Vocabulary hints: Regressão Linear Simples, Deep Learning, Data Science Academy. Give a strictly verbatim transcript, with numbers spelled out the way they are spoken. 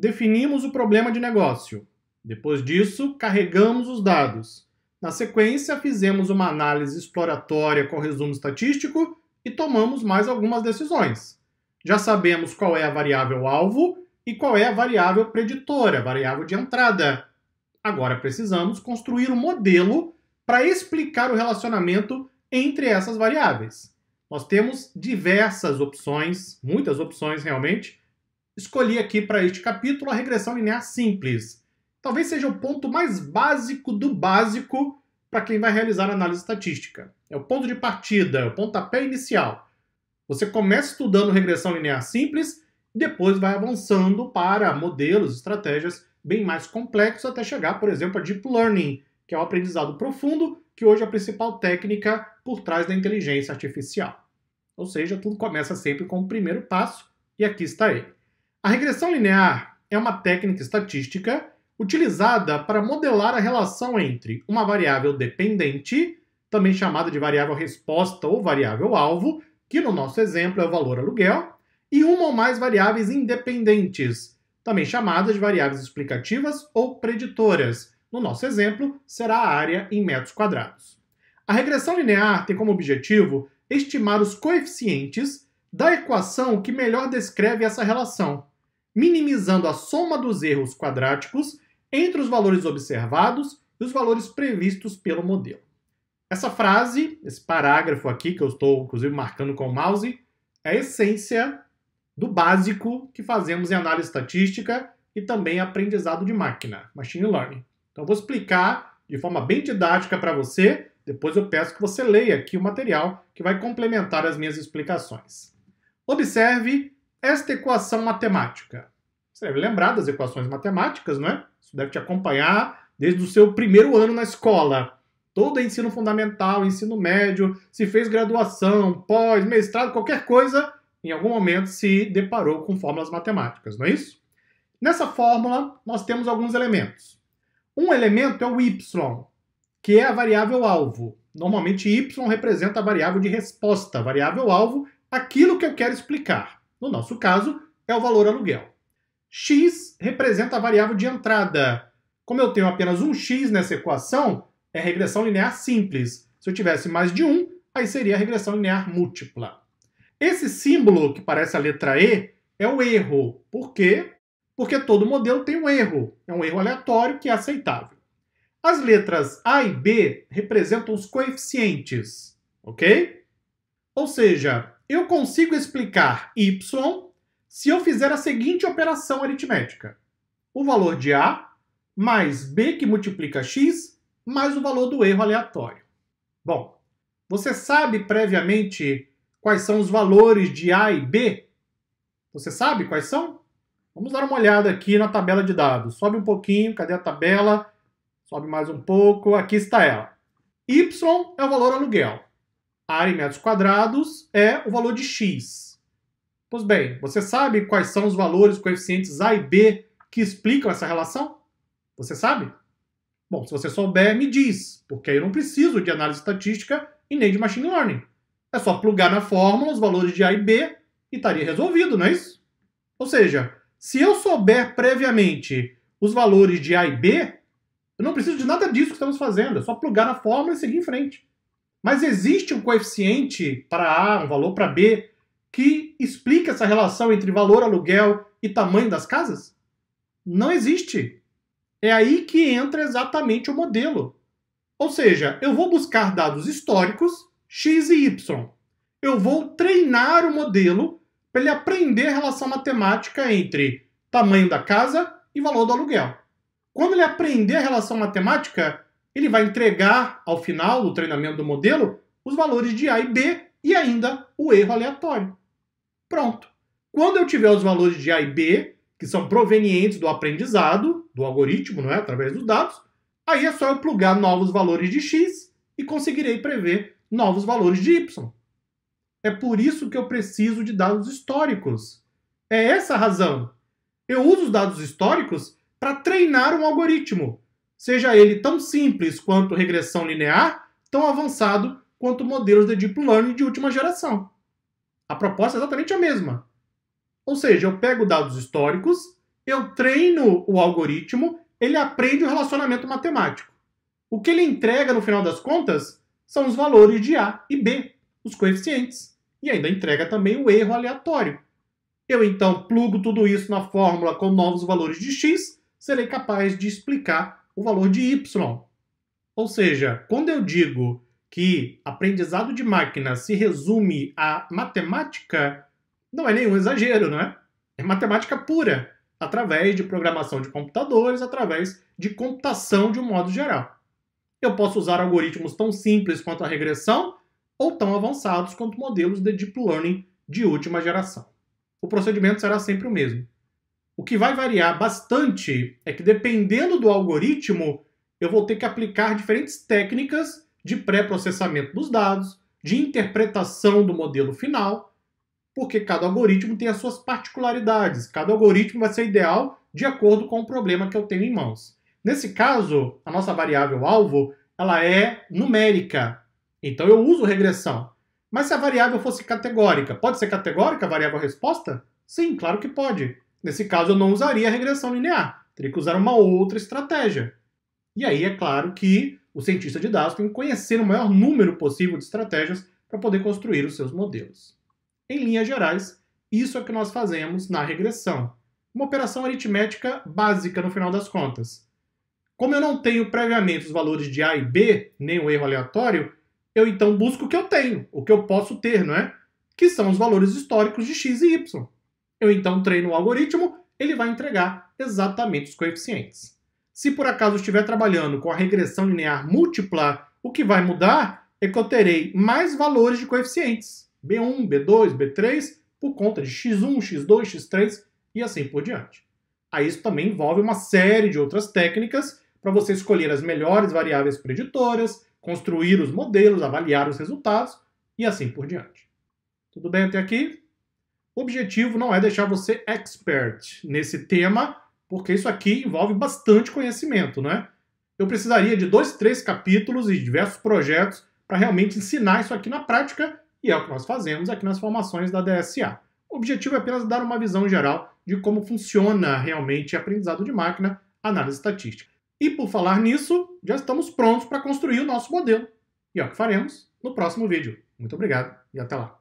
definimos o problema de negócio. Depois disso, carregamos os dados. Na sequência, fizemos uma análise exploratória com resumo estatístico e tomamos mais algumas decisões. Já sabemos qual é a variável alvo e qual é a variável preditora, variável de entrada. Agora precisamos construir um modelo para explicar o relacionamento entre essas variáveis. Nós temos diversas opções, muitas opções realmente. Escolhi aqui para este capítulo a regressão linear simples. Talvez seja o ponto mais básico do básico para quem vai realizar análise estatística. É o ponto de partida, é o pontapé inicial. Você começa estudando regressão linear simples, depois vai avançando para modelos, estratégias bem mais complexos, até chegar, por exemplo, a Deep Learning, que é o aprendizado profundo, que hoje é a principal técnica por trás da inteligência artificial. Ou seja, tudo começa sempre com o primeiro passo, e aqui está ele. A regressão linear é uma técnica estatística utilizada para modelar a relação entre uma variável dependente, também chamada de variável resposta ou variável alvo, que no nosso exemplo é o valor aluguel, e uma ou mais variáveis independentes, também chamadas de variáveis explicativas ou preditoras. No nosso exemplo, será a área em metros quadrados. A regressão linear tem como objetivo estimar os coeficientes da equação que melhor descreve essa relação, minimizando a soma dos erros quadráticos entre os valores observados e os valores previstos pelo modelo. Essa frase, esse parágrafo aqui, que eu estou, inclusive, marcando com o mouse, é a essência do básico que fazemos em análise estatística e também aprendizado de máquina, machine learning. Então, eu vou explicar de forma bem didática para você, depois eu peço que você leia aqui o material que vai complementar as minhas explicações. Observe esta equação matemática. Você deve lembrar das equações matemáticas, não é? Isso deve te acompanhar desde o seu primeiro ano na escola. Todo ensino fundamental, ensino médio, se fez graduação, pós, mestrado, qualquer coisa, em algum momento se deparou com fórmulas matemáticas, não é isso? Nessa fórmula, nós temos alguns elementos. Um elemento é o y, que é a variável alvo. Normalmente, y representa a variável de resposta, a variável alvo, aquilo que eu quero explicar. No nosso caso, é o valor aluguel. X representa a variável de entrada. Como eu tenho apenas um x nessa equação, é regressão linear simples. Se eu tivesse mais de um, aí seria a regressão linear múltipla. Esse símbolo, que parece a letra E, é o erro. Por quê? Porque todo modelo tem um erro. É um erro aleatório que é aceitável. As letras A e B representam os coeficientes, ok? Ou seja, eu consigo explicar y se eu fizer a seguinte operação aritmética. O valor de A mais B, que multiplica x, mais o valor do erro aleatório. Bom, você sabe previamente quais são os valores de A e B? Você sabe quais são? Vamos dar uma olhada aqui na tabela de dados. Sobe um pouquinho, cadê a tabela? Sobe mais um pouco, aqui está ela. Y é o valor aluguel. A área em metros quadrados é o valor de x. Pois bem, você sabe quais são os valores, coeficientes A e B que explicam essa relação? Você sabe? Bom, se você souber, me diz, porque aí eu não preciso de análise estatística e nem de machine learning. É só plugar na fórmula os valores de A e B e estaria resolvido, não é isso? Ou seja, se eu souber previamente os valores de A e B, eu não preciso de nada disso que estamos fazendo, é só plugar na fórmula e seguir em frente. Mas existe um coeficiente para A, um valor para B, que explica essa relação entre valor aluguel e tamanho das casas? Não existe. É aí que entra exatamente o modelo. Ou seja, eu vou buscar dados históricos, x e y. Eu vou treinar o modelo para ele aprender a relação matemática entre tamanho da casa e valor do aluguel. Quando ele aprender a relação matemática, ele vai entregar, ao final do treinamento do modelo, os valores de A e B e ainda o erro aleatório. Pronto. Quando eu tiver os valores de A e B, que são provenientes do aprendizado, do algoritmo, não é? Através dos dados, aí é só eu plugar novos valores de x e conseguirei prever novos valores de y. É por isso que eu preciso de dados históricos. É essa a razão. Eu uso os dados históricos para treinar um algoritmo, seja ele tão simples quanto regressão linear, tão avançado quanto modelos de Deep Learning de última geração. A proposta é exatamente a mesma. Ou seja, eu pego dados históricos eu treino o algoritmo, ele aprende o relacionamento matemático. O que ele entrega, no final das contas, são os valores de A e B, os coeficientes. E ainda entrega também o erro aleatório. Eu, então, plugo tudo isso na fórmula com novos valores de x, serei capaz de explicar o valor de y. Ou seja, quando eu digo que aprendizado de máquina se resume a matemática, não é nenhum exagero, não é? É matemática pura, através de programação de computadores, através de computação de um modo geral. Eu posso usar algoritmos tão simples quanto a regressão ou tão avançados quanto modelos de deep learning de última geração. O procedimento será sempre o mesmo. O que vai variar bastante é que, dependendo do algoritmo, eu vou ter que aplicar diferentes técnicas de pré-processamento dos dados, de interpretação do modelo final, porque cada algoritmo tem as suas particularidades. Cada algoritmo vai ser ideal de acordo com o problema que eu tenho em mãos. Nesse caso, a nossa variável-alvo, ela é numérica. Então eu uso regressão. Mas se a variável fosse categórica, pode ser categórica a variável-resposta? Sim, claro que pode. Nesse caso eu não usaria a regressão linear. Teria que usar uma outra estratégia. E aí é claro que o cientista de dados tem que conhecer o maior número possível de estratégias para poder construir os seus modelos. Em linhas gerais, isso é o que nós fazemos na regressão. Uma operação aritmética básica no final das contas. Como eu não tenho previamente os valores de A e B, nem o erro aleatório, eu então busco o que eu tenho, o que eu posso ter, não é? Que são os valores históricos de x e y. Eu então treino o algoritmo, ele vai entregar exatamente os coeficientes. Se por acaso estiver trabalhando com a regressão linear múltipla, o que vai mudar é que eu terei mais valores de coeficientes. B um, B dois, B três, por conta de x um, x dois, x três e assim por diante. Aí isso também envolve uma série de outras técnicas para você escolher as melhores variáveis preditoras, construir os modelos, avaliar os resultados e assim por diante. Tudo bem até aqui? O objetivo não é deixar você expert nesse tema, porque isso aqui envolve bastante conhecimento, né? Eu precisaria de dois, três capítulos e diversos projetos para realmente ensinar isso aqui na prática, e é o que nós fazemos aqui nas formações da D S A. O objetivo é apenas dar uma visão geral de como funciona realmente aprendizado de máquina, análise estatística. E por falar nisso, já estamos prontos para construir o nosso modelo. E é o que faremos no próximo vídeo. Muito obrigado e até lá.